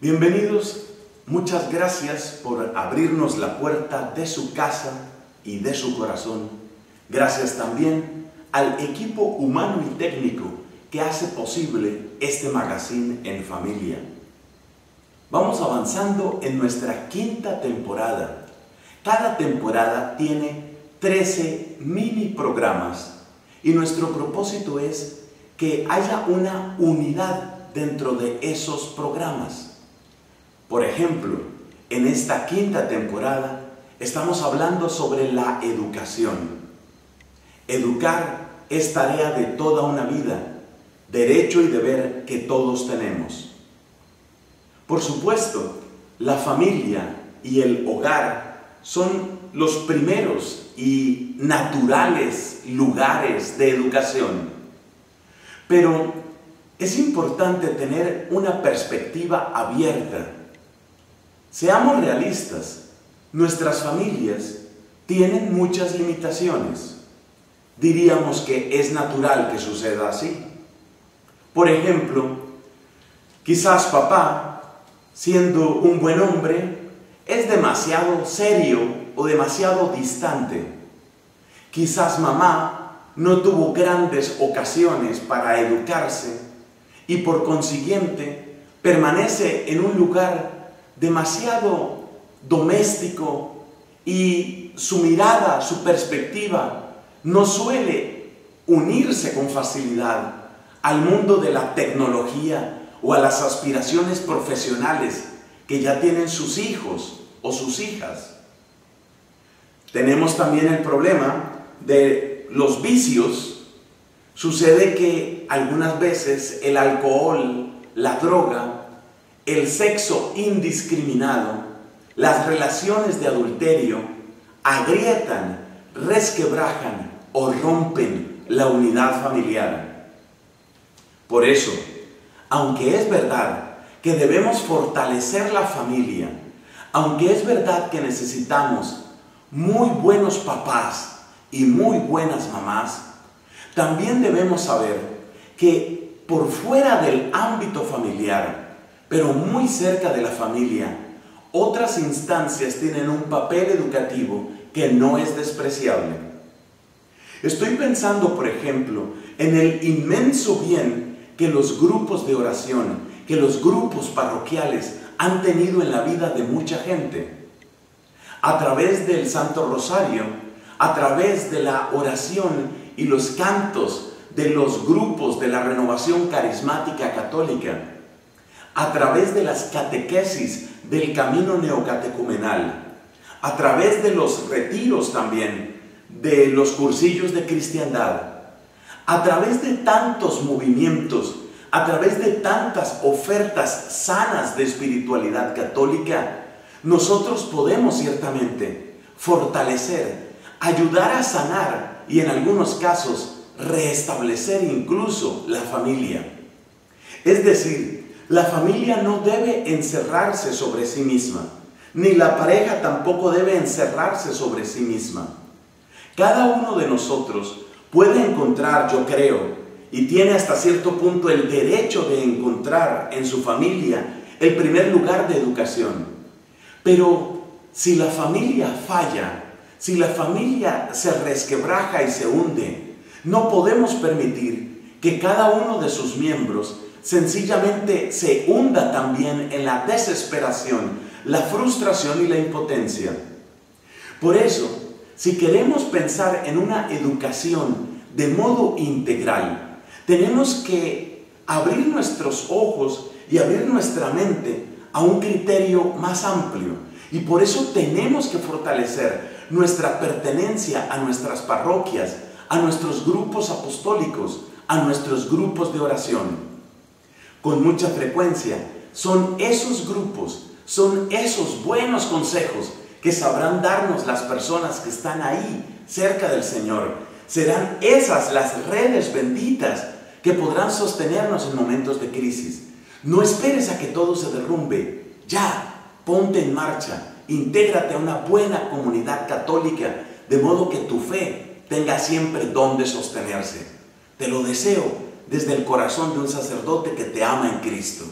Bienvenidos, muchas gracias por abrirnos la puerta de su casa y de su corazón. Gracias también al equipo humano y técnico que hace posible este magazine En Familia. Vamos avanzando en nuestra quinta temporada. Cada temporada tiene 13 mini programas y nuestro propósito es que haya una unidad dentro de esos programas. Por ejemplo, en esta quinta temporada estamos hablando sobre la educación. Educar es tarea de toda una vida, derecho y deber que todos tenemos. Por supuesto, la familia y el hogar son los primeros y naturales lugares de educación. Pero es importante tener una perspectiva abierta. Seamos realistas, nuestras familias tienen muchas limitaciones. Diríamos que es natural que suceda así. Por ejemplo, quizás papá, siendo un buen hombre, es demasiado serio o demasiado distante. Quizás mamá no tuvo grandes ocasiones para educarse y por consiguiente permanece en un lugar demasiado doméstico y su mirada, su perspectiva, no suele unirse con facilidad al mundo de la tecnología o a las aspiraciones profesionales que ya tienen sus hijos o sus hijas. Tenemos también el problema de los vicios. Sucede que algunas veces el alcohol, la droga, el sexo indiscriminado, las relaciones de adulterio agrietan, resquebrajan o rompen la unidad familiar. Por eso, aunque es verdad que debemos fortalecer la familia, aunque es verdad que necesitamos muy buenos papás y muy buenas mamás, también debemos saber que por fuera del ámbito familiar, pero muy cerca de la familia, otras instancias tienen un papel educativo que no es despreciable. Estoy pensando, por ejemplo, en el inmenso bien que los grupos de oración, que los grupos parroquiales han tenido en la vida de mucha gente. A través del Santo Rosario, a través de la oración y los cantos de los grupos de la Renovación Carismática Católica, a través de las catequesis del camino neocatecumenal, a través de los retiros también, de los cursillos de cristiandad, a través de tantos movimientos, a través de tantas ofertas sanas de espiritualidad católica, nosotros podemos ciertamente fortalecer, ayudar a sanar y en algunos casos restablecer incluso la familia. Es decir, la familia no debe encerrarse sobre sí misma, ni la pareja tampoco debe encerrarse sobre sí misma. Cada uno de nosotros puede encontrar, yo creo, y tiene hasta cierto punto el derecho de encontrar en su familia el primer lugar de educación. Pero si la familia falla, si la familia se resquebraja y se hunde, no podemos permitir que cada uno de sus miembros sencillamente se hunda también en la desesperación, la frustración y la impotencia. Por eso, si queremos pensar en una educación de modo integral, tenemos que abrir nuestros ojos y abrir nuestra mente a un criterio más amplio. Y por eso tenemos que fortalecer nuestra pertenencia a nuestras parroquias, a nuestros grupos apostólicos, a nuestros grupos de oración. Con mucha frecuencia son esos grupos, son esos buenos consejos que sabrán darnos las personas que están ahí cerca del Señor. Serán esas las redes benditas que podrán sostenernos en momentos de crisis. No esperes a que todo se derrumbe. Ya, ponte en marcha, intégrate a una buena comunidad católica, de modo que tu fe tenga siempre donde sostenerse. Te lo deseo desde el corazón de un sacerdote que te ama en Cristo.